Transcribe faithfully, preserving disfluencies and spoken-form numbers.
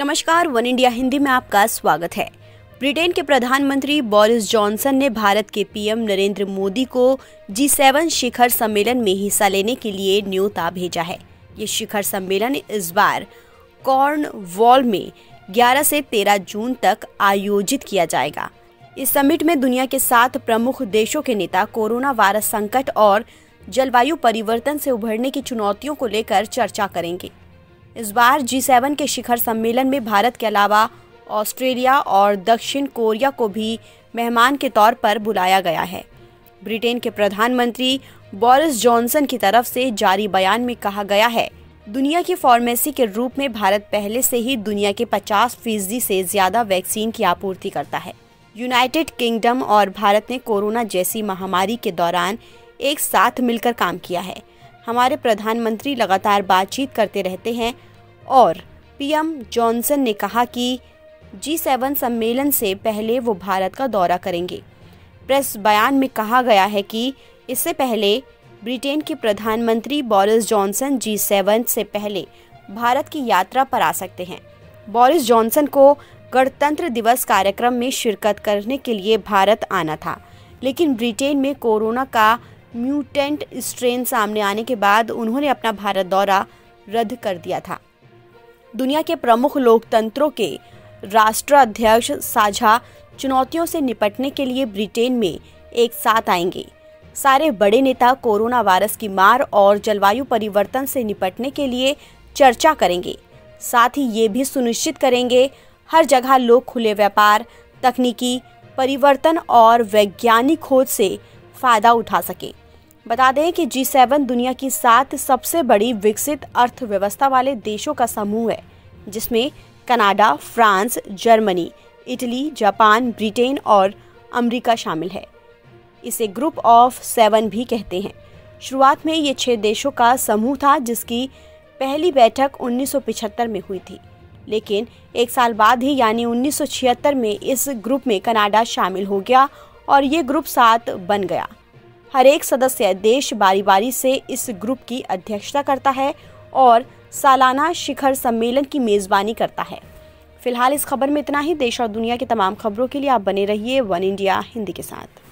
नमस्कार, one India Hindi में आपका स्वागत है। ब्रिटेन के प्रधानमंत्री बोरिस जॉनसन ने भारत के पीएम नरेंद्र मोदी को जी सेवन शिखर सम्मेलन में हिस्सा लेने के लिए न्योता भेजा है। ये शिखर सम्मेलन इस बार कॉर्नवॉल में ग्यारह से तेरह जून तक आयोजित किया जाएगा। इस समिट में दुनिया के सात प्रमुख देशों के नेता कोरोना वायरस संकट और जलवायु परिवर्तन से उभरने की चुनौतियों को लेकर चर्चा करेंगे। इस बार जी सेवन के शिखर सम्मेलन में भारत के अलावा ऑस्ट्रेलिया और दक्षिण कोरिया को भी मेहमान के तौर पर बुलाया गया है। ब्रिटेन के प्रधानमंत्री बोरिस जॉनसन की तरफ से जारी बयान में कहा गया है, दुनिया की फार्मेसी के रूप में भारत पहले से ही दुनिया के पचास फीसदी से ज्यादा वैक्सीन की आपूर्ति करता है। यूनाइटेड किंगडम और भारत ने कोरोना जैसी महामारी के दौरान एक साथ मिलकर काम किया है। हमारे प्रधानमंत्री लगातार बातचीत करते रहते हैं और पीएम जॉनसन ने कहा कि जी सेवन सम्मेलन से पहले वो भारत का दौरा करेंगे। प्रेस बयान में कहा गया है कि इससे पहले ब्रिटेन के प्रधानमंत्री बोरिस जॉनसन जी सेवन से पहले भारत की यात्रा पर आ सकते हैं। बोरिस जॉनसन को गणतंत्र दिवस कार्यक्रम में शिरकत करने के लिए भारत आना था, लेकिन ब्रिटेन में कोरोना का म्यूटेंट स्ट्रेन सामने आने के बाद उन्होंने अपना भारत दौरा रद्द कर दिया था। दुनिया के प्रमुख लोकतंत्रों के राष्ट्राध्यक्ष साझा चुनौतियों से निपटने के लिए ब्रिटेन में एक साथ आएंगे। सारे बड़े नेता कोरोना वायरस की मार और जलवायु परिवर्तन से निपटने के लिए चर्चा करेंगे। साथ ही ये भी सुनिश्चित करेंगे हर जगह लोग खुले व्यापार, तकनीकी परिवर्तन और वैज्ञानिक खोज से फ़ायदा उठा सकें। बता दें कि जी सेवन दुनिया की सात सबसे बड़ी विकसित अर्थव्यवस्था वाले देशों का समूह है, जिसमें Canada, France, Germany, Italy, Japan, Britain और अमेरिका शामिल है। इसे ग्रुप ऑफ सेवन भी कहते हैं। शुरुआत में ये छह देशों का समूह था, जिसकी पहली बैठक उन्नीस सौ पचहत्तर में हुई थी, लेकिन एक साल बाद ही यानी उन्नीस सौ छिहत्तर में इस ग्रुप में कनाडा शामिल हो गया और ये ग्रुप सात बन गया। हर एक सदस्य देश बारी बारी से इस ग्रुप की अध्यक्षता करता है और सालाना शिखर सम्मेलन की मेज़बानी करता है। फिलहाल इस खबर में इतना ही। देश और दुनिया की तमाम खबरों के लिए आप बने रहिए वन इंडिया हिंदी के साथ।